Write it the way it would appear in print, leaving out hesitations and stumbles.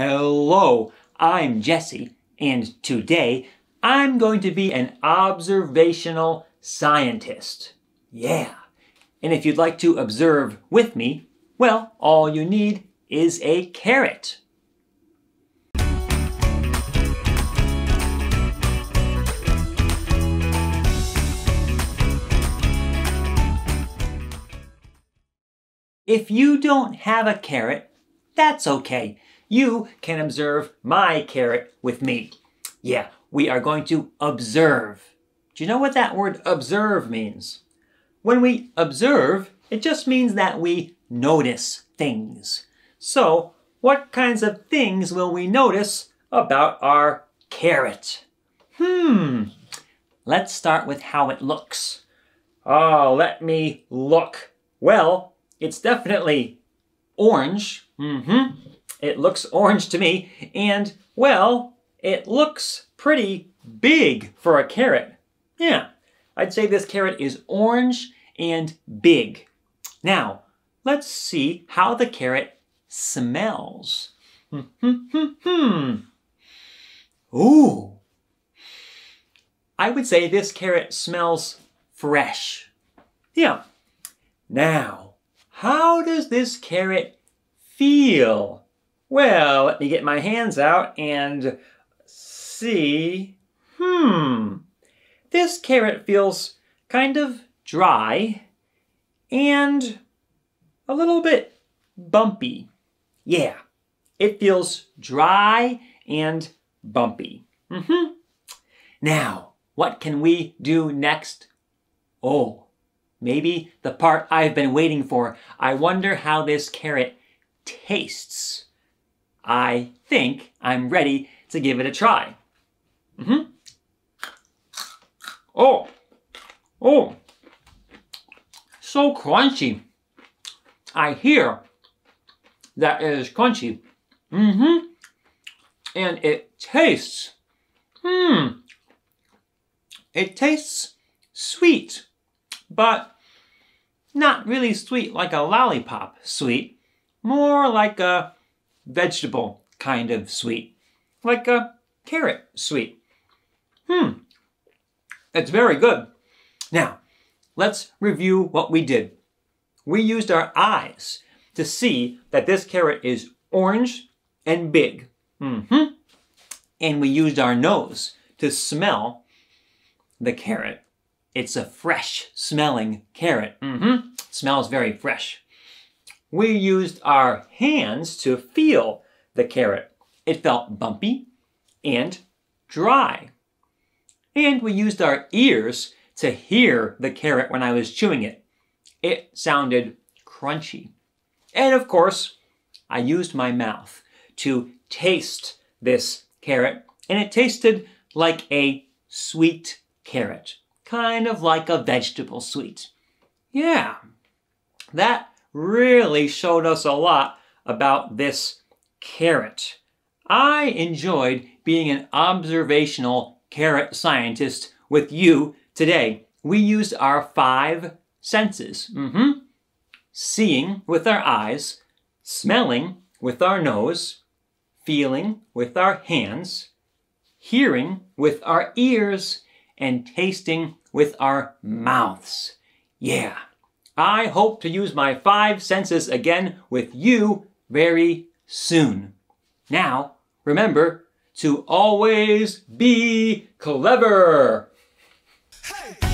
Hello, I'm Jesse, and today I'm going to be an observational scientist. Yeah, and if you'd like to observe with me, well, all you need is a carrot. If you don't have a carrot, that's okay. You can observe my carrot with me. Yeah, we are going to observe. Do you know what that word observe means? When we observe, it just means that we notice things. So, what kinds of things will we notice about our carrot? Let's start with how it looks. Oh, let me look. Well, it's definitely orange. It looks orange to me, and, well, it looks pretty big for a carrot. Yeah, I'd say this carrot is orange and big. Now, let's see how the carrot smells. Ooh! I would say this carrot smells fresh. Yeah. Now, how does this carrot feel? Well, let me get my hands out and see. This carrot feels kind of dry and a little bit bumpy. Yeah, it feels dry and bumpy. Now, what can we do next? Oh, maybe the part I've been waiting for. I wonder how this carrot tastes. I think I'm ready to give it a try. Oh, so crunchy. I hear that it is crunchy. And it tastes, it tastes sweet, but not really sweet like a lollipop sweet, more like a vegetable kind of sweet, like a carrot sweet. It's very good. Now, let's review what we did. We used our eyes to see that this carrot is orange and big. And we used our nose to smell the carrot. It's a fresh smelling carrot. It smells very fresh. We used our hands to feel the carrot. It felt bumpy and dry. And we used our ears to hear the carrot when I was chewing it. It sounded crunchy. And of course, I used my mouth to taste this carrot, and it tasted like a sweet carrot, kind of like a vegetable sweet. Yeah, that really showed us a lot about this carrot. I enjoyed being an observational carrot scientist with you today. We used our 5 senses. Seeing with our eyes, smelling with our nose, feeling with our hands, hearing with our ears, and tasting with our mouths. Yeah. I hope to use my 5 senses again with you very soon. Now, remember to always be clever. Hey.